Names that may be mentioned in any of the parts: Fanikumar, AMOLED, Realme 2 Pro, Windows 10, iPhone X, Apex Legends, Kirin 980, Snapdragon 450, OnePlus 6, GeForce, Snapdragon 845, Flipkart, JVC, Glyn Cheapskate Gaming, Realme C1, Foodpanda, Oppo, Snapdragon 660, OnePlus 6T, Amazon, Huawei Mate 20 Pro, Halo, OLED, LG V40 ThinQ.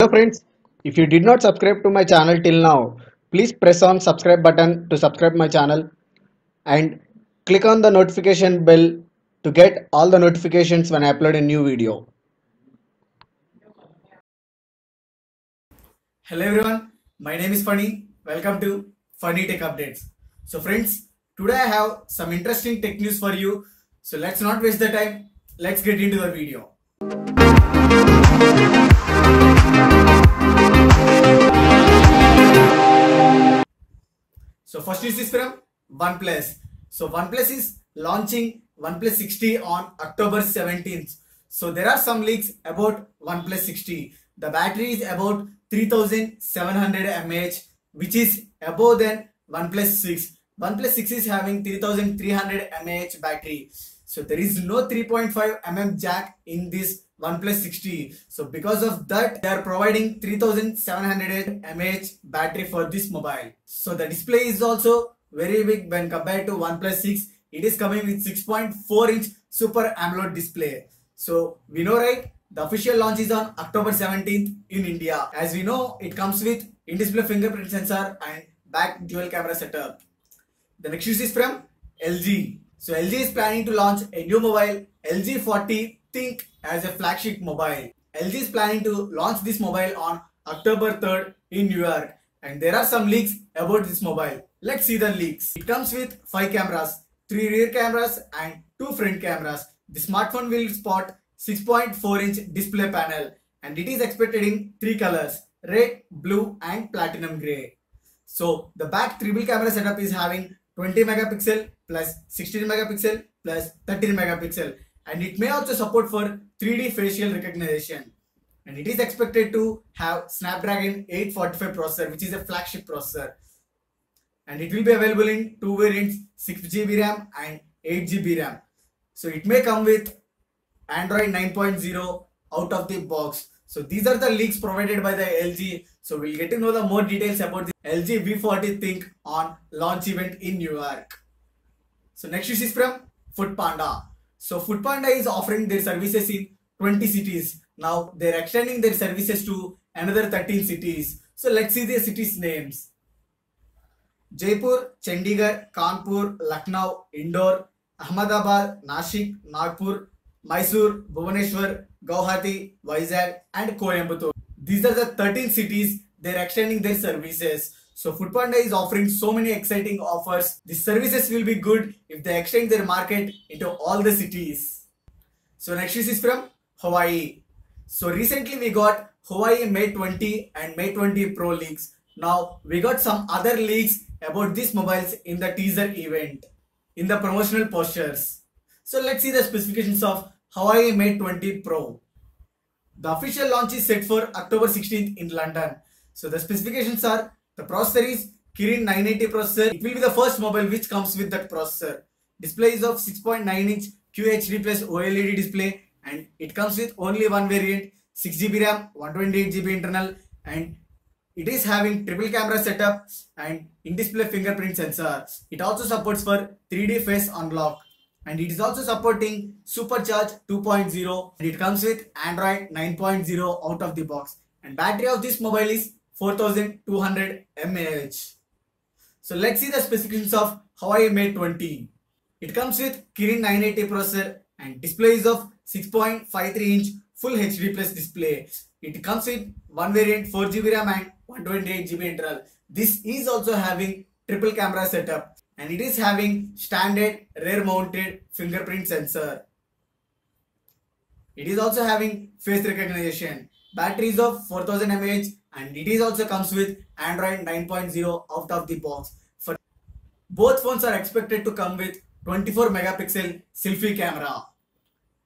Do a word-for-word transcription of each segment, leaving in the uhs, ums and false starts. Hello friends, if you did not subscribe to my channel till now, please press on subscribe button to subscribe my channel and click on the notification bell to get all the notifications when I upload a new video. Hello everyone, my name is Funny. Welcome to Funny Tech Updates. So friends, today I have some interesting tech news for you. So let's not waste the time. Let's get into the video. So first news is from OnePlus. So OnePlus is launching OnePlus six T on October seventeenth. So there are some leaks about OnePlus six T. The battery is about three thousand seven hundred milliamp hours, which is above than OnePlus six. OnePlus six is having three thousand three hundred milliamp hours battery. So there is no three point five millimeter jack in this OnePlus six T. So because of that, they are providing three thousand seven hundred milliamp hours battery for this mobile. So the display is also very big when compared to OnePlus six. It is coming with six point four inch Super AMOLED display. So we know, right? The official launch is on October seventeenth in India. As we know, it comes with in-display fingerprint sensor and back dual camera setup. The next news is from L G. So L G is planning to launch a new mobile, L G forty ThinQ, as a flagship mobile. L G is planning to launch this mobile on October third in New York, and there are some leaks about this mobile. Let's see the leaks. It comes with five cameras, three rear cameras and two front cameras. The smartphone will sport six point four inch display panel, and it is expected in three colors: red, blue and platinum gray. So the back triple camera setup is having twenty megapixel plus sixteen megapixel plus thirteen megapixel, and it may also support for three D facial recognition, and it is expected to have Snapdragon eight forty-five processor, which is a flagship processor, and it will be available in two variants, six G B RAM and eight G B RAM. So it may come with Android nine point oh out of the box. So these are the leaks provided by the L G. So we'll get to know the more details about the L G V forty ThinQ on launch event in New York. So next news is from Foodpanda. So Foodpanda is offering their services in twenty cities. Now they are extending their services to another thirteen cities. So let's see the cities names: Jaipur, Chandigarh, Kanpur, Lucknow, Indore, Ahmedabad, Nashik, Nagpur, Mysore, Bhubaneswar, Guwahati, Vizag and Coimbatore. These are the thirteen cities they are extending their services. So Foodpanda is offering so many exciting offers. The services will be good if they extend their market into all the cities. So next news is from Huawei. So recently we got Huawei Mate twenty and Mate twenty Pro leaks. Now we got some other leaks about these mobiles in the teaser event, in the promotional posters. So let's see the specifications of Huawei Mate twenty Pro. The official launch is set for October sixteenth in London. So the specifications are: the processor is Kirin nine eighty processor. It will be the first mobile which comes with that processor. Display is of six point nine inch Q H D plus OLED display, and it comes with only one variant, six G B RAM, one twenty-eight G B internal, and it is having triple camera setup and in-display fingerprint sensor. It also supports for three D face unlock, and it is also supporting Supercharge two point oh, and it comes with Android nine point oh out of the box, and battery of this mobile is four thousand two hundred milliamp hours. So let's see the specifications of Huawei Mate twenty. It comes with Kirin nine eighty processor, and display is of six point five three inch Full H D Plus display. It comes with one variant, four G B RAM and one twenty-eight G B internal. This is also having triple camera setup, and it is having standard rear mounted fingerprint sensor. It is also having face recognition. Battery is of four thousand milliamp hours. And it is also comes with Android nine point oh out of the box. For both phones are expected to come with twenty-four megapixel selfie camera,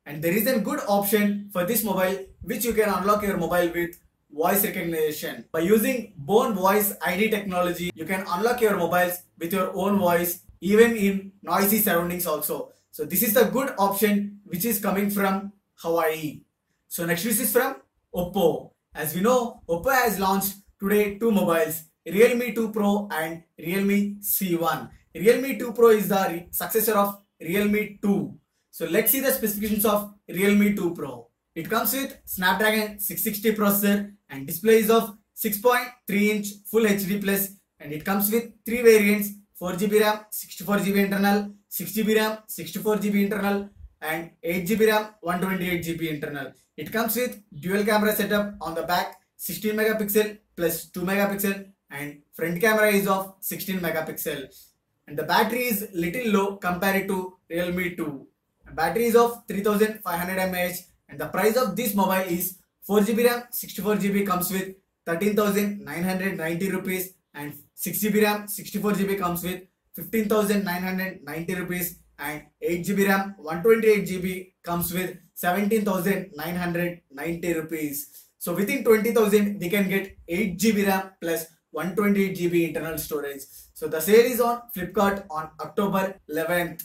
and there is a good option for this mobile which you can unlock your mobile with voice recognition. By using Bone Voice I D technology, you can unlock your mobiles with your own voice even in noisy surroundings also. So this is the good option which is coming from Huawei. So next news is from Oppo. As we know, Oppo has launched today two mobiles, Realme two Pro and Realme C one. Realme two Pro is the successor of Realme two. So let's see the specifications of Realme two Pro. It comes with Snapdragon six sixty processor and display is of six point three inch Full H D Plus, and it comes with three variants: four G B RAM, sixty-four G B internal, six G B RAM, sixty-four G B internal, and eight G B RAM, one twenty-eight G B internal. It comes with dual camera setup on the back, sixteen megapixel plus two megapixel, and front camera is of sixteen megapixel. And the battery is little low compared to Realme two. Battery is of three thousand five hundred milliamp hours, and the price of this mobile is four G B RAM, sixty-four G B comes with thirteen thousand nine hundred ninety rupees, and six G B RAM, sixty-four G B comes with fifteen thousand nine hundred ninety rupees, and eight G B RAM, one twenty-eight G B comes with seventeen thousand nine hundred ninety rupees. So within twenty thousand they can get eight G B RAM plus one twenty-eight G B internal storage. So the sale is on Flipkart on October eleventh.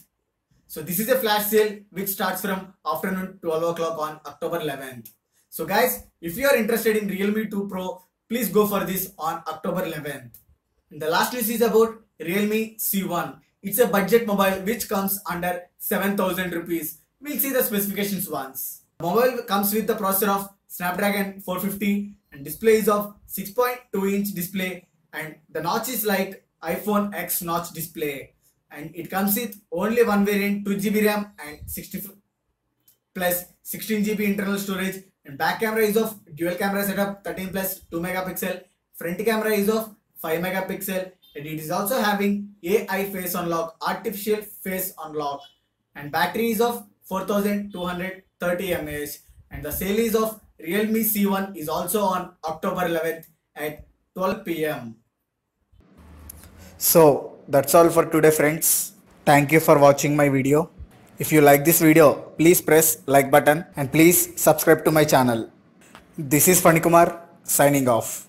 So this is a flash sale which starts from afternoon twelve o'clock on October eleventh. So guys, if you are interested in Realme two Pro, please go for this on October eleventh. And the last news is about Realme C one. It's a budget mobile which comes under seven thousand rupees. We'll see the specifications once. The mobile comes with the processor of Snapdragon four fifty and display is of six point two inch display, and the notch is like iPhone X notch display. And it comes with only one variant, two G B RAM and sixty plus sixteen G B internal storage, and back camera is of dual camera setup, thirteen plus two megapixel, front camera is of five megapixel, and it is also having A I face unlock, artificial face unlock, and battery is of four thousand two hundred thirty milliamp hours, and the sale is of Realme C one is also on October eleventh at twelve p m So that's all for today, friends. Thank you for watching my video. If you like this video, please press like button and please subscribe to my channel. This is Fanikumar signing off.